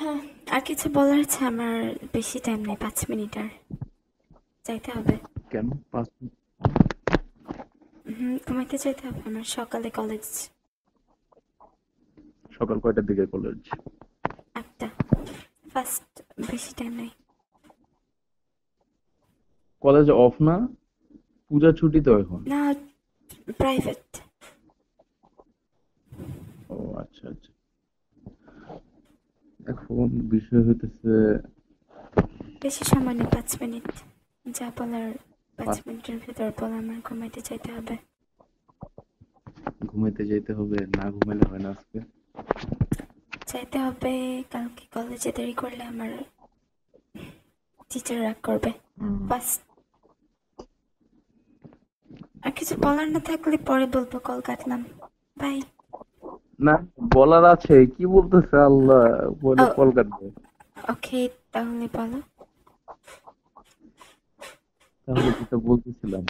হ্যাঁ আর কিছু বলার আছে আমার বেশি টাইম নেই 5 মিনিট আর যাইতে হবে কেন 5 মিনিট তোমাকে যেতে হবে আমার সকালে কলেজ সকাল কয়টার দিকে কলেজ 8টা ফার্স্ট বেশি টাইম নেই কলেজ অফ না পূজা ছুটি তো এখন না প্রাইভেট ও আচ্ছা আচ্ছা এখন বিষয় হইতেছে বেশি সময় নেই 5 মিনিট যা বলার 5 মিনিটের ভিতর বলা আমার ঘুমাইতে যেতে হবে না ঘুমালে হয় না আজকে যেতে হবে কালকে কলেজে দেরি করলে আমার টিচার রাগ করবে বাস আর কিছু বলার না থাকলে পরে বলবো কল কাটলাম বাই না বলার আছে কি বলতেছে আল্লাহ বলে কল কাটবে ওকে তাহলে বলো তাহলে যেটা বলতেছিলাম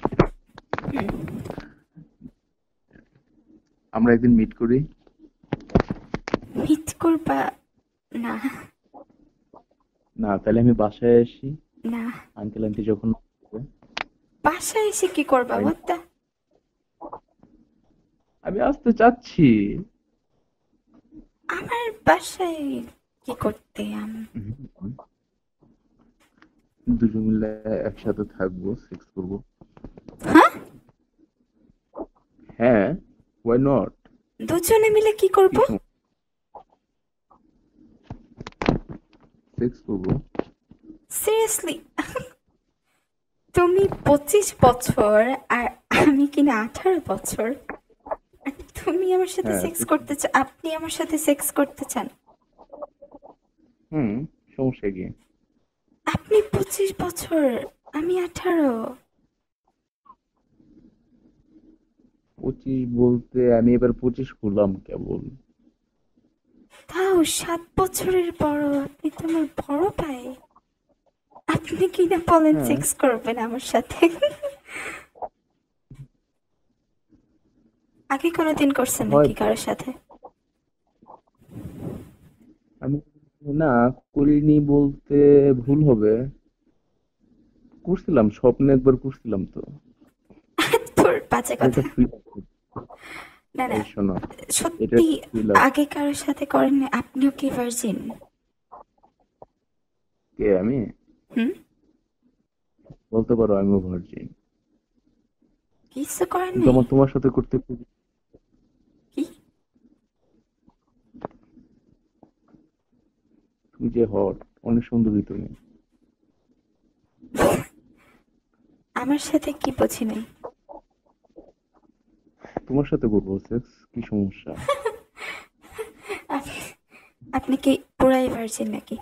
আমরা একদিন মিট করি মিট করবা না না তাহলে আমি বাসায় আসি না আঙ্কেল আন্টি যখন বাসায় এসে কি করবা ওটা আমি আসতে চাচ্ছি আমার বাসায় কি করতে আমি দুজন মিলে একসাথে থাকবো সেক্স করব হ্যাঁ হ্যাঁ why not দুজনে মিলে কি করব সেক্স করব সিরিয়াসলি তুমি 25 বছর আর আমি কিনা 18 বছর তুমি আমার সাথে সেক্স করতে চাও আপনি আমার সাথে সেক্স করতে চান সমস্যা কি আপনি 25 বছর আমি 18 25 বলতে আমি এবার 25 হলাম কেবল তাও 7 বছরের বড় আপনি তো আমার বড় ভাই আপনি কি না বলেন সেক্স করবেন আমার সাথে আগে কোনোদিন করছেন নাকি কারোর সাথে আমি না করিনি বলতে ভুল হবে করছিলাম স্বপ্নে একবার করছিলাম তো তোর পাঁচে কথা না না শোনো সত্যি আগে কারোর সাথে করেন আপনিও কি ভার্জিন কে আমি বলতে পারো আমি ভার্জিন কিছু করেননি তোমার সাথে করতে তুমি যে হট অনেক সুন্দরী তুমি আমার সাথে কি বুঝি নাই তোমার সাথে করবো সেক্স কি সমস্যা আপনি কি পুরাই ভার্জিন নাকি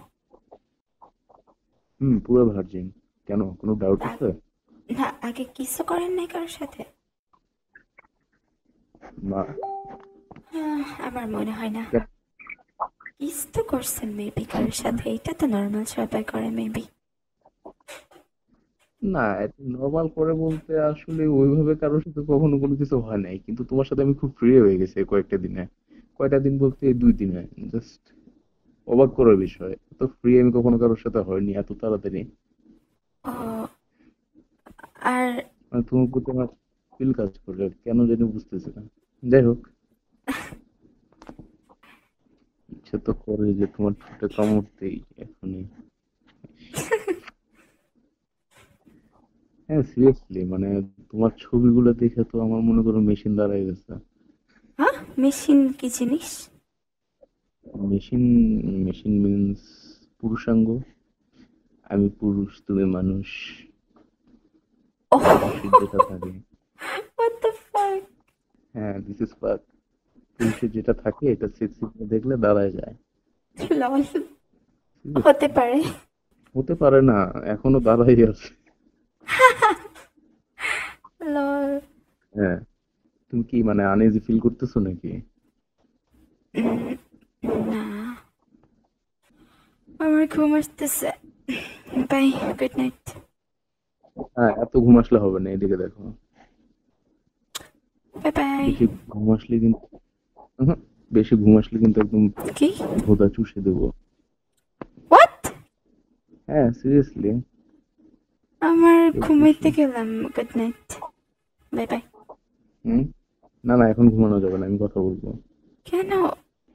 পুরো ভার্জিন কেন কোনো ডাউট আছে না আগে কিছু করেন নাই কারোর সাথে না আমার মনে হয় না ইস্তো করছেন মেবি কারোর সাথে এটা তো নরমাল সবাই করে মেবি না এটা নরমাল করে বলতে আসলে ওইভাবে কারোর সাথে কখনো কোনো কিছু হয় নাই কিন্তু তোমার সাথে আমি খুব ফ্রি হয়ে গেছি কয়েকটা দিনে কয়টা দিন বলতে 2 দিনে জাস্ট অবাক করার বিষয় তো ফ্রি আমি কখনো কারোর সাথে হয়নি এত তাড়াতাড়ি আর তুমি কত ফিল কাজ করলে কেন জানি বুঝতেছি না যাই হোক তো করে যে তোমার ছোটটা কামড়তেই এখনই হ্যাঁ সিরিয়াসলি মানে তোমার ছবিগুলো দেখে তো আমার মনে করো মেশিন দাঁড়ায় গেছে হ্যাঁ মেশিন কি জিনিস মেশিন মেশিন মিন্স পুরুষাঙ্গ আমি পুরুষ তুমি মানুষ যেটা থাকে what the fuck হ্যাঁ this is fuck পুরুষের যেটা থাকে এটা সেক্সি দেখলে দাঁড়ায় যায় হতে পারে না এখনো দাঁড়াই আছে হ্যাঁ তুমি কি মানে আনইজি ফিল করতেছো নাকি আমার ঘুম আসতেছে বাই গুড নাইট হ্যাঁ এত ঘুম আসলে হবে না এদিকে দেখো বাই বাই ঘুম আসলে কিন্তু বেশি ঘুম আসলে কিন্তু একদম ভোদা চুষে দেবো হ্যাঁ সিরিয়াসলি আমার ঘুমাইতে গেলাম গুড নাইট বাই বাই না না এখন ঘুমানো যাবে না আমি কথা বলবো কেন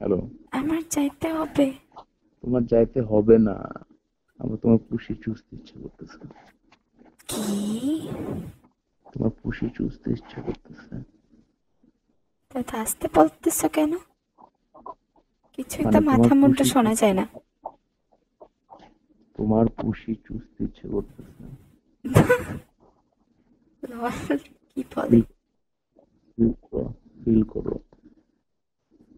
হ্যালো আমার যাইতে হবে তোমার যাইতে হবে না আমি তোমার পুষি চুষতে ইচ্ছে করতেছে কি তোমার পুষি চুষতে ইচ্ছে করতেছে তা আসতে বলতেছো কেন কিছুই তো মাথা মুন্ডা শোনা যায় না তোমার পুষি চুষতে ইচ্ছে করতেছে কি বলে ফিল করো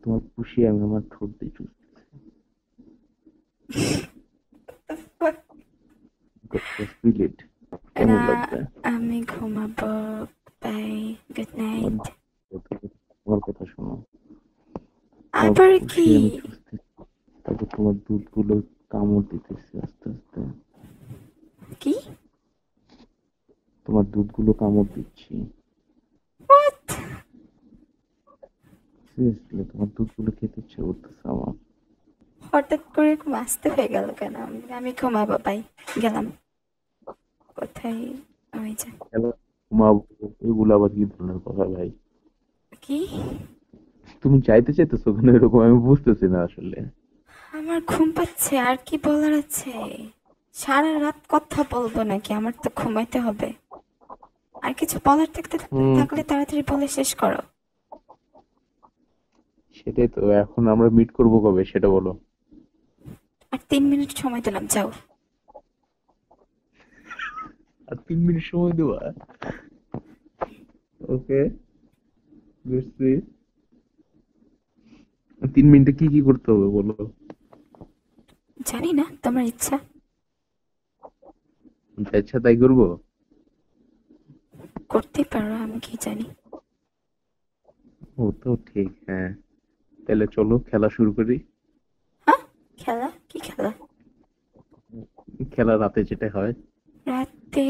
তোমার পুষি আমি আমার ঠোঁট দিয়ে চুষতেছি আমি ঘুমাবো বাই গুড নাইট তোমার কথা শোনো আবার কি তারপর তোমার দুধ গুলো কামড় দিতেছে আস্তে আস্তে কি তোমার দুধ গুলো কামড় দিচ্ছি সিরিয়াসলি তোমার দুধ গুলো খেতে ইচ্ছে করতেছে আমার হঠাৎ করে আসতে হয়ে গেল কেন আমি ঘুমাবো বাই গেলাম কোথায় আমি যাই ঘুমাবো এগুলো আবার কি ধরনের কথা ভাই কি তুমি চাইতে চাইতেছো কেন এরকম আমি বুঝতেছি না আসলে আমার ঘুম পাচ্ছে আর কি বলার আছে সারা রাত কথা বলবো নাকি আমার তো ঘুমাইতে হবে আর কিছু বলার থাকলে তাড়াতাড়ি বলে শেষ করো সেটাই তো এখন আমরা মিট করবো কবে সেটা বলো আর 3 মিনিট সময় দিলাম যাও আর 3 মিনিট সময় দেওয়া ওকে বুঝছি 3 মিনিটে কি কি করতে হবে বলো জানি না তোমার ইচ্ছা ইচ্ছা তাই করবো করতে পারো আমি কি জানি ও তো ঠিক হ্যাঁ তাহলে চলো খেলা শুরু করি খেলা কি খেলা খেলা রাতে যেটা হয় রাতে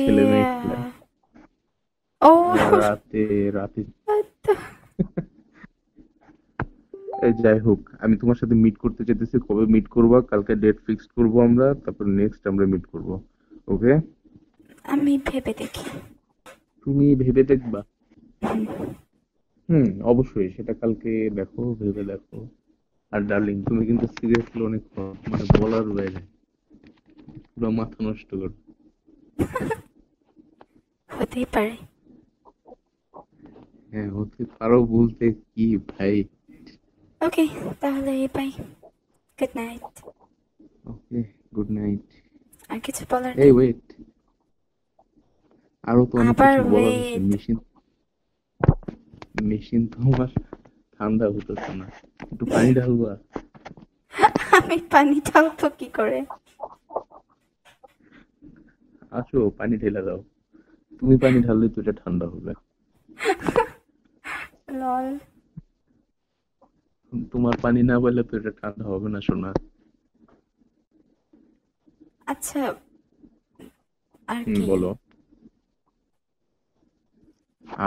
ও রাতে রাতে যাই হোক আমি তোমার সাথে মিট করতে চাইতেছি কবে মিট করব কালকে ডেট ফিক্স করব আমরা তারপর নেক্সট আমরা মিট করব ওকে আমি ভেবে দেখি তুমি ভেবে দেখবা অবশ্যই সেটা কালকে দেখো ভেবে দেখো আর ডার্লিং তুমি কিন্তু সিরিয়াসলি অনেক মানে বলার বাইরে পুরো মাথা নষ্ট করো হতেই পারে হ্যাঁ হতে পারো বলতে কি ভাই Okay, তাহলে bye. Good night. Okay, good night. আর কিছু বলার নেই wait. আরো তো অনেক কিছু বলার মেশিন তো আমার ঠান্ডা হতেছে না একটু পানি ঢালবো আমি পানি ঢালবো কি করে আসো পানি ঢেলে দাও তুমি পানি ঢাললে তো এটা ঠান্ডা হবে লল তোমার পানি না পেলে তো এটা ঠান্ডা হবে না সোনা আচ্ছা আর কি বলো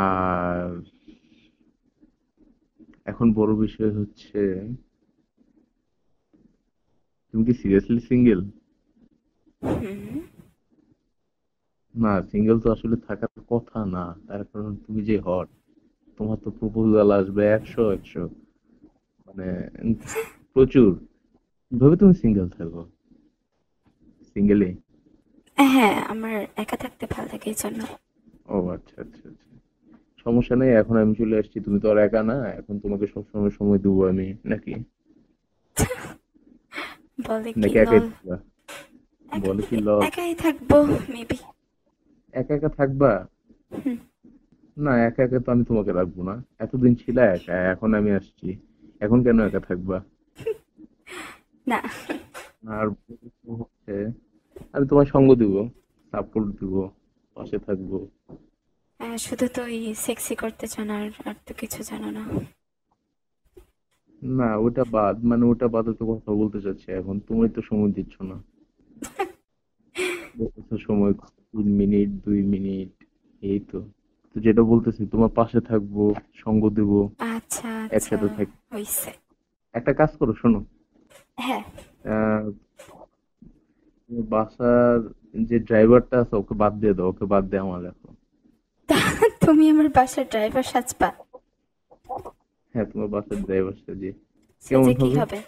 আর এখন বড় বিষয় হচ্ছে তুমি কি সিরিয়াসলি সিঙ্গেল না সিঙ্গেল তো আসলে থাকার কথা না তার কারণ তুমি যে হট তোমার তো প্রপোজাল আসবে 100 মানে প্রচুর ভাবে তুমি সিঙ্গেল থাকো সিঙ্গেলে হ্যাঁ আমার একা থাকতে ভালো লাগে এইজন্য ও আচ্ছা আচ্ছা সমস্যা নেই এখন আমি চলে আসছি তুমি তো আর একা না এখন তোমাকে সব সময় সময় দেবো আমি নাকি বলে কি বলে কি একাই থাকবো মেবি একা একা থাকবা না একা একা তো আমি তোমাকে রাখবো না এতদিন ছিল একা এখন আমি আসছি এখন কেন একা থাকবা না আর আমি তোমার সঙ্গ দিব সাপোর্ট দিব পাশে থাকবো শুধু তো এই সেক্সি করতে চান আর তো কিছু জানো না না ওটা বাদ মানে ওটা বাদে তো কথা বলতে চাচ্ছি এখন তুমি তো সময় দিচ্ছ না সময় 3 মিনিট 2 মিনিট এই তো যেটা বলতেছি তোমার পাশে থাকবো সঙ্গ দেব আচ্ছা একসাথে থাকবো হইছে একটা কাজ করো শোনো হ্যাঁ বাসার যে ড্রাইভারটা আছে ওকে বাদ দিয়ে দাও, ওকে বাদ দে আমার এখন। তুমি আমার বাসার ড্রাইভার সাজবা? হ্যাঁ তোমার বাসার ড্রাইভার সাজি। কেমন হবে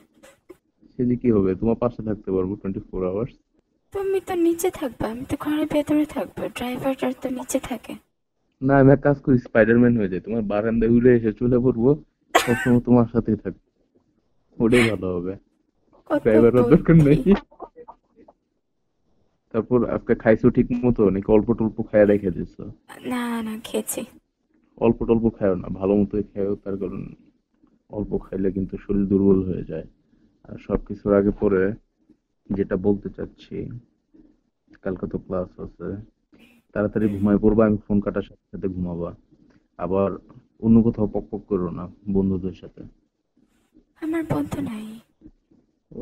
সেজি? কি হবে? তোমার পাশে থাকতে পারবো 24 আওয়ার্স। তুমি তো নিচে থাকবা, আমি তো ঘরের ভেতরে থাকবো, ড্রাইভারটা তো নিচে থাকে না। আমি কাজ করি, স্পাইডারম্যান হয়ে যায়, তোমার বারান্দায় উড়ে এসে চলে পড়বো, সবসময় তোমার সাথেই থাকবো, ওটাই ভালো হবে। ড্রাইভারের দরকার নেই। তারপর আজকে খাইছো ঠিক মতো নাকি অল্প টল্প খাইয়া রেখে দিছো? না না খেয়েছি, অল্প টল্প খাইও না, ভালো মতোই খাইও, তার কারণ অল্প খাইলে কিন্তু শরীর দুর্বল হয়ে যায়। আর সবকিছুর আগে পরে যেটা বলতে চাচ্ছি, কালকে তো ক্লাস আছে, তাড়াতাড়ি ঘুমায় পড়বা, আমি ফোন কাটার সাথে সাথে ঘুমাবা, আবার অন্য কোথাও পক পক করো না বন্ধুদের সাথে। আমার বন্ধু নাই। ও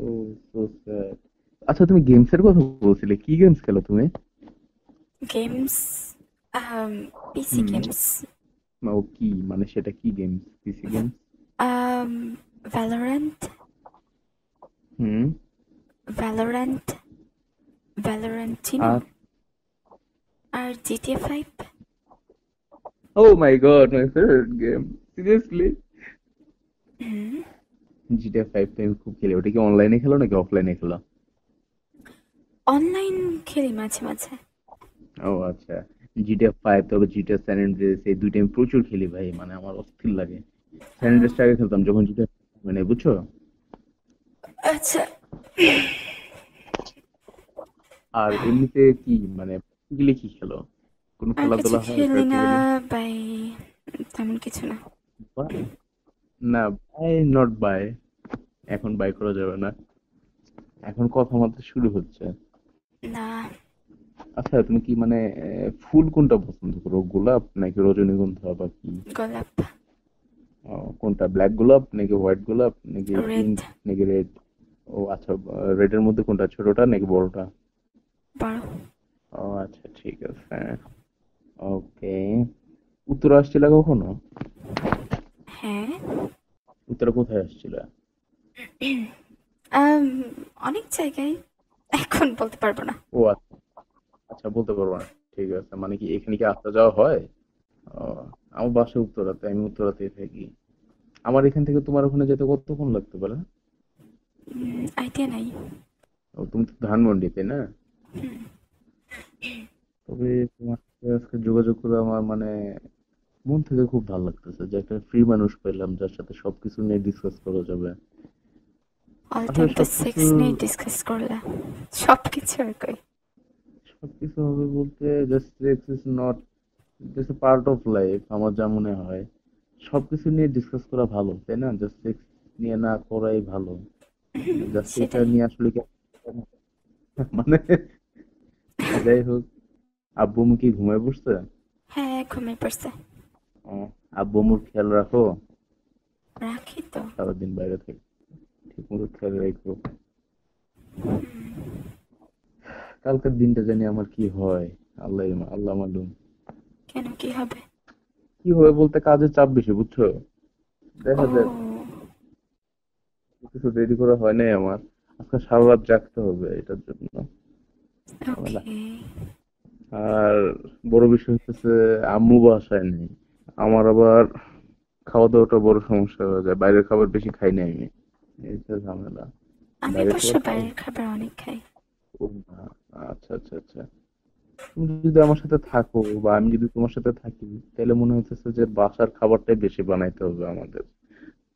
আচ্ছা তুমি গেমস এর কথা বলছিলে, কি গেমস খেলো তুমি? Games PC games. ও কি মানে সেটা কি games? PC games Valorant. Valorant, ভ্যালোরেন্টিনো আর GTA 5. Oh my god, my favorite game. Seriously? GTA 5 আমি খুব খেলি। ওটা কি অনলাইনে খেলো নাকি অফলাইনে খেলো? অনলাইন খেলি মাঝে মাঝে। ও আচ্ছা, GTA 5 তবে GTA San Andreas এই দুইটা আমি প্রচুর খেলি ভাই, মানে আমার অস্থির লাগে। San Andreas আগে খেলতাম যখন GTA মানে, বুঝছো? আচ্ছা আর এমনিতে কি মানে গিলে কি খেলো? কোন খেলাধুলা হয় না ভাই? তেমন কিছু না। না ভাই, নট বাই, এখন বাই করা যাবে না, এখন কথা মাত্র শুরু হচ্ছে না। আচ্ছা তুমি কি মানে ফুল কোনটা পছন্দ করো, গোলাপ নাকি রজনীগন্ধা বা কি? গোলাপ। কোনটা, ব্ল্যাক গোলাপ নাকি হোয়াইট গোলাপ নাকি পিঙ্ক নাকি রেড? ও আচ্ছা, রেডের মধ্যে কোনটা, ছোটটা নাকি বড়টা? বড়। ও আচ্ছা ঠিক আছে ওকে। উত্তরা আসছিল কখনো? হ্যাঁ। উত্তরা কোথায় আসছিল? অনেক জায়গায়, এখন বলতে পারবো না। ও আচ্ছা বলতে পারবো না, ঠিক আছে। মানে কি এখানে কি আসা যাওয়া হয়? আমার বাসা উত্তরাতে, আমি উত্তরাতে থাকি। আমার এখান থেকে তোমার ওখানে যেতে কতক্ষণ লাগতে পারে? আইডিয়া নাই। ও তুমি তো ধানমন্ডিতে না? তবে তোমার সাথে আজকে যোগাযোগ করে আমার মানে মন থেকে খুব ভালো লাগতেছে যে একটা ফ্রি মানুষ পেলাম যার সাথে সবকিছু নিয়ে ডিসকাস করা যাবে। সবকিছু হবে বলতে just sex is not just a part of life, আমার যা মনে হয়। সবকিছু নিয়ে ডিসকাস করা ভালো তাই না, জাস্ট সেক্স নিয়ে না করাই ভালো। জাস্ট এটা নিয়ে আসলে মানে যাই হোক। আব্বু আম্মু কি ঘুমায় পড়ছে? হ্যাঁ ঘুমায় পড়ছে। আব্বু আম্মুর খেয়াল রাখো। রাখি তো, সারাদিন বাইরে থাকি, ঠিক মতো খেয়াল রাখো। কালকের দিনটা জানি আমার কি হয়, আল্লাহ মালুম। কেন কি হবে? কি হবে বলতে কাজের চাপ বেশি, বুঝছো? দেখা যায় কিছু দেরি করা হয় নাই আমার, আজকে সারা রাত জাগতে হবে এটার জন্য। আর বড় বিষয় হচ্ছে আম্মু বাসায় নেই। আমার আবার খাওয়া দাওয়াটা বড় সমস্যা হয়ে যায়, বাইরের খাবার বেশি খাই না আমি, এইটা ঝামেলা। আমি অবশ্য বাইরের খাবার অনেক খাই। আচ্ছা আচ্ছা আচ্ছা। তুমি যদি আমার সাথে থাকো বা আমি যদি তোমার সাথে থাকি তাহলে মনে হচ্ছে যে বাসার খাবারটাই বেশি বানাইতে হবে আমাদের,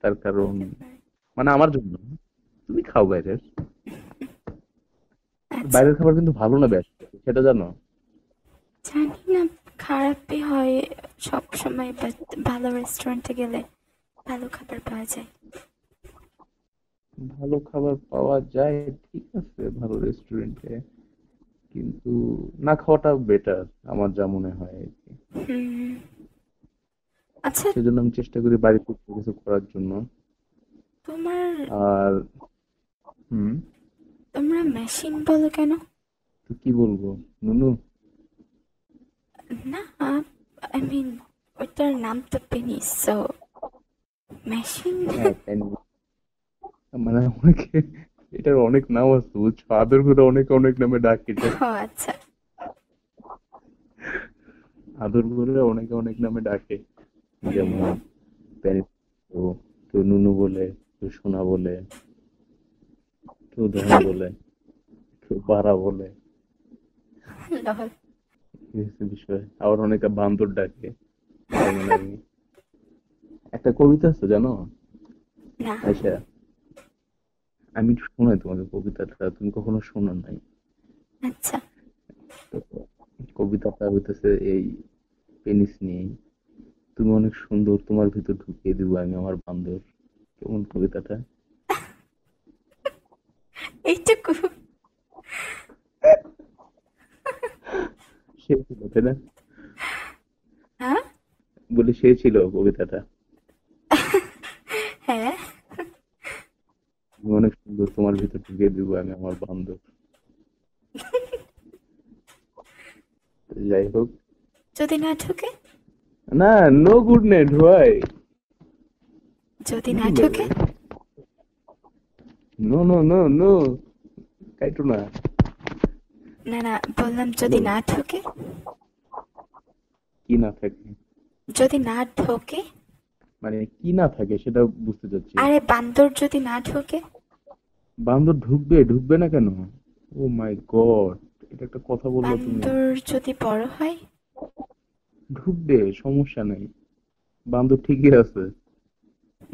তার কারণ মানে আমার জন্য। তুমি খাও বাইরের, বাইরের খাবার কিন্তু ভালো না বেশ, সেটা জানো? জানি না, খারাপই হয় সব সময়, বাট ভালো রেস্টুরেন্টে গেলে ভালো খাবার পাওয়া যায়। ভালো খাবার পাওয়া যায় ঠিক আছে ভালো রেস্টুরেন্টে, কিন্তু না খাওয়াটা বেটার আমার যা মনে হয়। আচ্ছা সেজন্য আমি চেষ্টা করি বাড়িতে কিছু করার জন্য। তোমার আর তোমরা মেশিন বলো কেন? তো কি বলবো নুনু? না আই মিন ওটার নাম তো পেনিস, সো মেশিন মানে অনেকে এটার অনেক নাম আছে বুঝছো, আদর করে অনেক অনেক নামে ডাকে। আচ্ছা, আদর করে অনেক অনেক নামে ডাকে, যেমন কেউ নুনু বলে, কেউ সোনা বলে, কেউ ধনা বলে, কেউ পাড়া বলে, বিষয় আবার অনেকে বান্দর ডাকে। একটা কবিতা আছে জানো, আচ্ছা আমি শোনাই তোমাকে কবিতাটা, তুমি কখনো শোনো নাই। আচ্ছা, কবিতাটা হইতেছে এই পেনিস নিয়ে, তুমি অনেক সুন্দর, তোমার ভিতর ঢুকিয়ে দিব আমি আমার বান্দর। কেমন কবিতাটা? এইটুকু সে ছিল তাই না? বলি সে ছিল কবিতাটা। হ্যাঁ, অনেক সুন্দর, তোমার ভিতর ঢুকিয়ে দিব আমি আমার বান্দর। যাই হোক, যদি না ঢুকে না, নো গুড নেট হয়, যদি না ঢুকে নো নো নো নো কাইটো না না না বললাম যদি না ঢুকে। কি না থাকে? যদি না ঢোকে মানে কি না থাকে সেটা বুঝতে যাচ্ছি। আরে বান্দর যদি না ঢোকে। বান্দর ঢুকবে, ঢুকবে না কেন? ও মাই গড, এটা একটা কথা বললে তুমি। বান্দর যদি বড় হয় ঢুকবে, সমস্যা নাই, বান্দর ঠিকই আছে।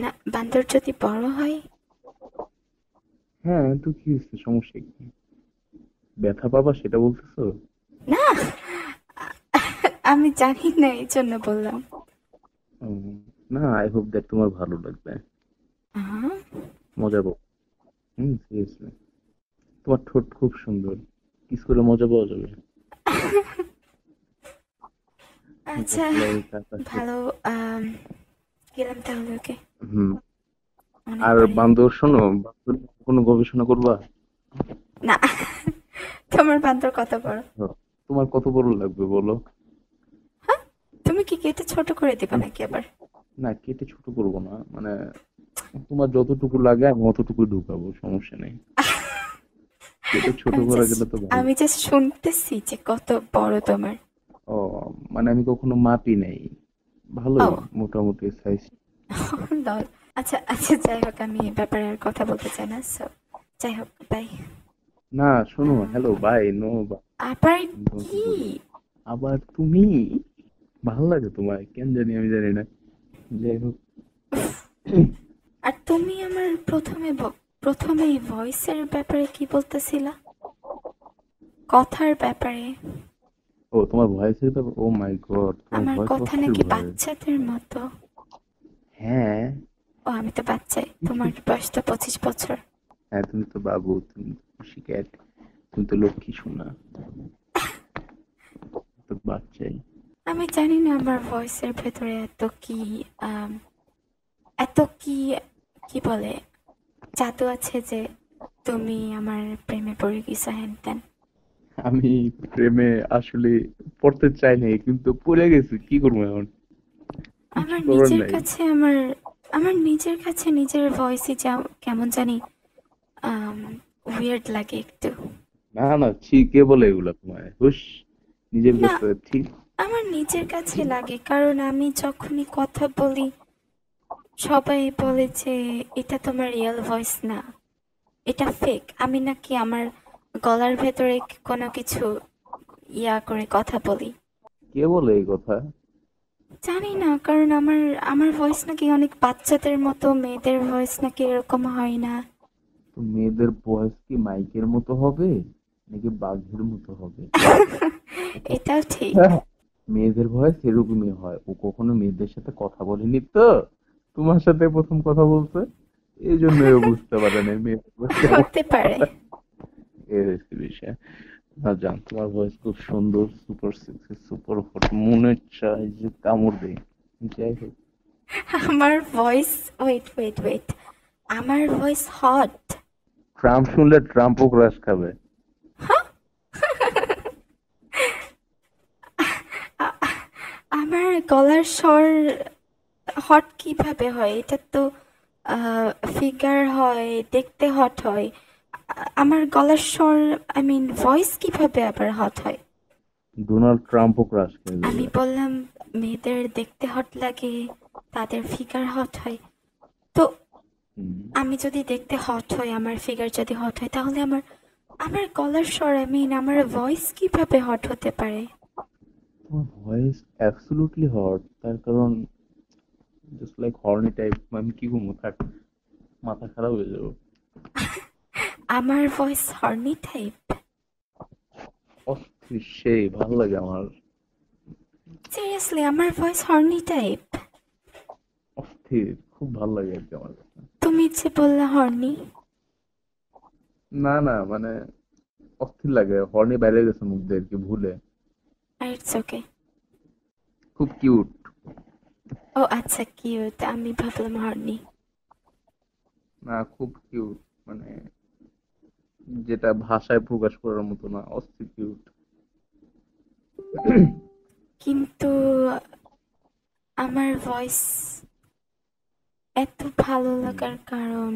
না, বান্দর যদি বড় হয়। হ্যাঁ, তো কি হচ্ছে, সমস্যা কি? ব্যথা পাবা সেটা বলতেছো? না, আমি জানি না এই জন্য বললাম না। আই হোপ দ্যাট তোমার ভালো লাগবে। মজা পাবো। সিরিয়াসলি, তোমার ঠোঁট খুব সুন্দর, কিস করে মজা পাওয়া যাবে। আচ্ছা ভালো, গেলাম তাহলে। ওকে, আর বান্দর শোনো, বান্দর কোনো গবেষণা করবা না? তোমার বান্দর কত বড়? তোমার কত বড় লাগবে বলো? হ্যাঁ, তুমি কি কেটে ছোট করে দিবা নাকি আবার? না, কেটে ছোট করবো না, মানে তোমার যতটুকু লাগে আমি অতটুকু ঢুকাবো, সমস্যা নেই। কেটে ছোট করা গেলে তো আমি যে শুনতেছি যে কত বড় তোমার। ও মানে আমি কখনো মাপি নাই, ভালো মোটামুটি সাইজ। আচ্ছা আচ্ছা, যাই হোক, আমি এই ব্যাপারে আর কথা বলতে চাই না। সো যাই হোক, বাই। না শোনো, হ্যালো বাই নো আবার কি? আবার তুমি ভালো লাগে তোমার, কেন জানি আমি জানি না। যাই হোক, আর তুমি আমার প্রথমে ভয়েসের ব্যাপারে কি বলতেছিলা? কথার ব্যাপারে। ও তোমার ভয়েসের ব্যাপারে? ও মাই গড, আমার কথা নাকি বাচ্চাদের মতো। হ্যাঁ, ও আমি তো বাচ্চাই, তোমার বয়স তো 25 বছর। হ্যাঁ, তুমি তো বাবু, তুমি শিকার, তুমি তো লক্ষ্মী সোনা, তো বাচ্চাই। আমি জানি না আমার ভয়েসের ভেতরে এত কি বলে জাদু আছে যে তুমি আমার প্রেমে পড়ে গেছো। হ্যান আমি প্রেমে আসলে পড়তে চাই না, কিন্তু পড়ে গেছি, কি করব এখন? আমার নিজের কাছে নিজের ভয়েসই কেমন জানি উইয়ার্ড লাগে একটু। না না, কে বলে এগুলো তোমার? হুশ, নিজের কাছে ঠিক আমার নিজের কাছে লাগে, কারণ আমি যখনই কথা বলি সবাই বলে যে এটা তোমার রিয়েল ভয়েস না, এটা ফেক। আমি নাকি আমার গলার ভেতরে কোনো কিছু ইয়া করে কথা বলি। কে বলে এই কথা? জানি না, কারণ আমার ভয়েস নাকি অনেক বাচ্চাদের মতো, মেয়েদের ভয়েস নাকি এরকম হয় না। তো মেয়েদের ভয়েস কি মাইকের মতো হবে নাকি বাঘের মতো হবে? এটাও ঠিক, মেয়েদের ভয়েস এরকমই হয়। ও কখনো মেয়েদের সাথে কথা বলেনি, তো তোমার সাথে প্রথম কথা বলছে, এই জন্য বুঝতে পারে না মেয়েদের পারে। তোমার ভয়েস খুব সুন্দর, সুপার সেক্সি, সুপার হট, মনে চাই যে কামড় দেয়। যাই হোক, আমার ভয়েস ওয়েট আমার ভয়েস হট। ট্রাম্প শুনলে ট্রাম্পও ক্রাশ খাবে। আমার গলার স্বর হট কিভাবে হয়? এটা তো ফিগার হয়, দেখতে হট হয়, আমার গলার স্বর আই মিন ভয়েস কিভাবে আবার হট হয়? ডোনাল্ড ট্রাম্পও ক্রাশ করে। আমি বললাম মেয়েদের দেখতে হট লাগে, তাদের ফিগার হট হয়। তো আমি যদি দেখতে হট হয়, আমার ফিগার যদি হট হয়, তাহলে আমার গলার স্বর আই মিন আমার ভয়েস কিভাবে হট হতে পারে? তোমার ভয়েস অ্যাবসলিউটলি হট, তার কারণ জাস্ট লাইক হর্নি টাইপ। আমি কি ঘুমো থাক মাথা খারাপ হয়ে যাবে। আমার ভয়েস হর্নি টাইপ? অস্থির সেই ভালো লাগে আমার। সিরিয়াসলি আমার ভয়েস হর্নি টাইপ? অস্থির খুব ভালো লাগে আর কি আমার। তুমি ইচ্ছে বললা হর্নি? না না মানে অস্থির লাগে, হর্নি বাইরে গেছে মুখ দিয়ে আর কি ভুলে। It's okay. খুব কিউট। ও আচ্ছা কিউট, আমি ভাবলাম হর্নি। না খুব কিউট, মানে যেটা ভাষায় প্রকাশ করার মতো না, অস্থির কিউট। কিন্তু আমার ভয়েস এত ভালো লাগার কারণ?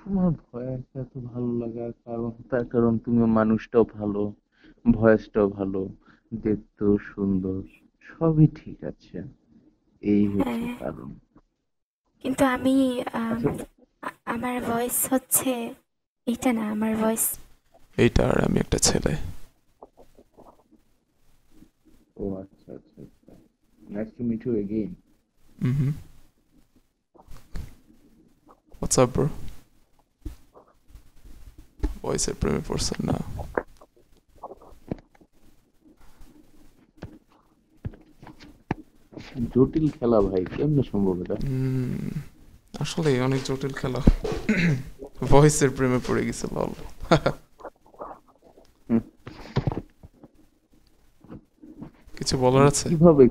তোমার ভয়েস এত ভালো লাগার কারণ তার কারণ তুমি মানুষটাও ভালো, ভয়েসটাও ভালো, দেখতেও সুন্দর, সবই ঠিক আছে, এই হচ্ছে কারণ। কিন্তু আমি আমার ভয়েস হচ্ছে এটা না, আমার ভয়েস এটা আর আমি একটা ছেলে। ও আচ্ছা আচ্ছা, nice to meet you again. What's up bro? ভয়েসের প্রেমে পড়ছেন না? জটিল খেলা ভাই, কেমনে সম্ভব এটা? আসলে অনেক জটিল খেলা, ভয়েসের প্রেমে পড়ে গেছে লল। কিছু বলার আছে? কিভাবে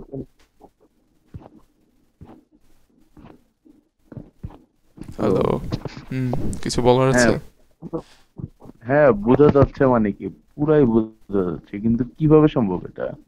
হ্যালো, কিছু বলার আছে? হ্যাঁ বোঝা যাচ্ছে, মানে কি পুরাই বোঝা যাচ্ছে, কিন্তু কিভাবে সম্ভব এটা?